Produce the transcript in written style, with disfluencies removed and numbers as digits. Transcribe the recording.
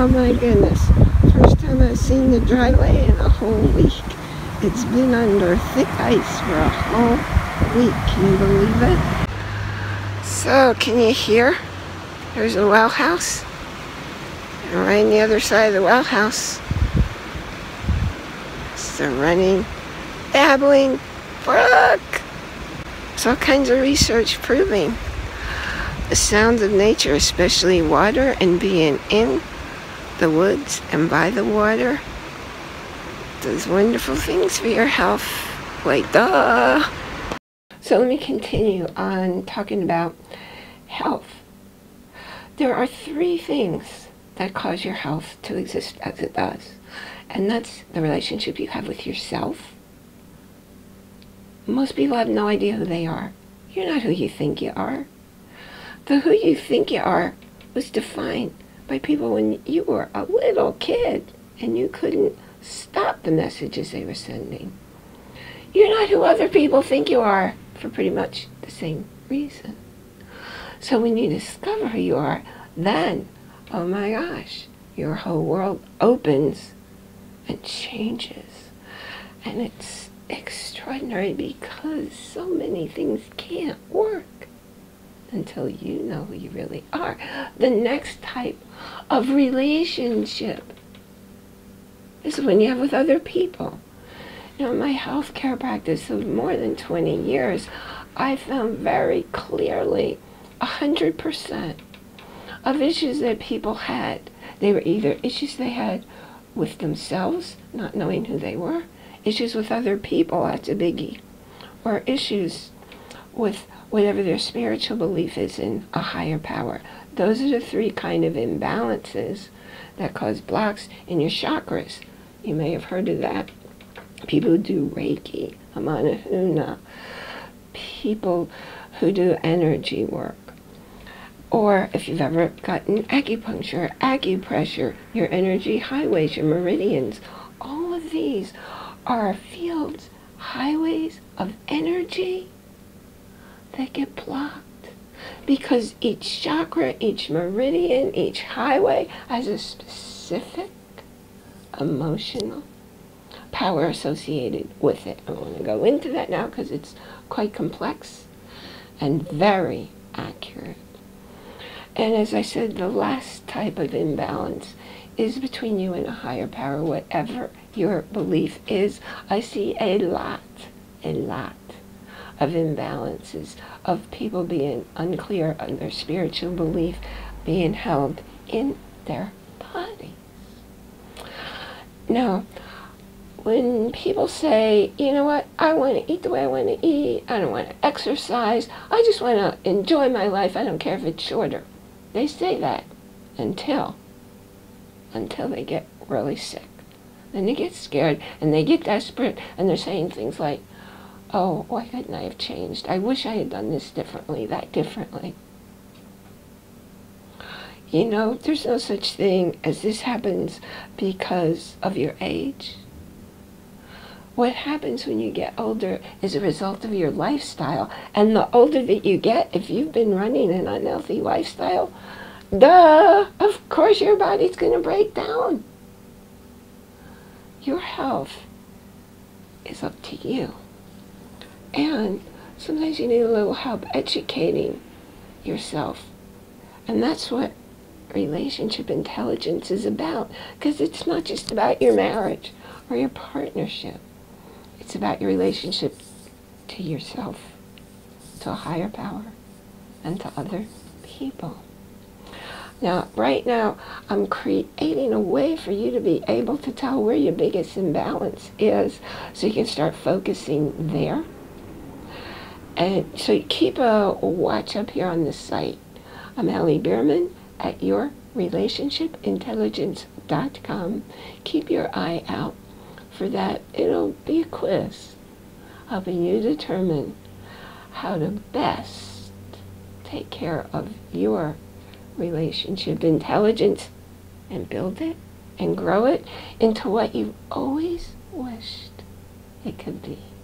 Oh my goodness. First time I've seen the driveway in a whole week. It's been under thick ice for a whole week. Can you believe it? So, can you hear? There's a well house. And right on the other side of the well house, it's the running, babbling brook. There's all kinds of research proving the sounds of nature, especially water and being in the woods and by the water, does wonderful things for your health. Like, duh! So let me continue on talking about health. There are three things that cause your health to exist as it does. And that's the relationship you have with yourself. Most people have no idea who they are. You're not who you think you are. The who you think you are was defined by people when you were a little kid and you couldn't stop the messages they were sending. You're not who other people think you are for pretty much the same reason. So when you discover who you are, then, oh my gosh, your whole world opens and changes. And it's extraordinary because so many things can't work until you know who you really are. The next type of relationship is when you have with other people. You know, in my healthcare practice of more than 20 years, I found very clearly 100% of issues that people had. They were either issues they had with themselves, not knowing who they were, issues with other people, that's a biggie, or issues with whatever their spiritual belief is in a higher power. Those are the three kind of imbalances that cause blocks in your chakras. You may have heard of that. People who do Reiki, Amanahuna, people who do energy work. Or if you've ever gotten acupuncture, acupressure, your energy highways, your meridians, all of these are fields, highways of energy that get blocked because each chakra, each meridian, each highway has a specific emotional power associated with it. I want to go into that now because it's quite complex and very accurate. And as I said, the last type of imbalance is between you and a higher power, whatever your belief is. I see a lot of imbalances, of people being unclear on their spiritual belief, being held in their bodies. Now, when people say, you know what, I want to eat the way I want to eat, I don't want to exercise, I just want to enjoy my life, I don't care if it's shorter. They say that until they get really sick. Then they get scared, and they get desperate, and they're saying things like, oh, why couldn't I have changed? I wish I had done this differently, that differently. You know, there's no such thing as this happens because of your age. What happens when you get older is a result of your lifestyle. And the older that you get, if you've been running an unhealthy lifestyle, duh, of course your body's going to break down. Your health is up to you. And sometimes you need a little help educating yourself. And that's what relationship intelligence is about. Because it's not just about your marriage or your partnership. It's about your relationship to yourself, to a higher power, and to other people. Now, right now, I'm creating a way for you to be able to tell where your biggest imbalance is so you can start focusing there. And so keep a watch up here on this site. I'm Ali Bierman at yourrelationshipintelligence.com. Keep your eye out for that. It'll be a quiz helping you determine how to best take care of your relationship intelligence and build it and grow it into what you've always wished it could be.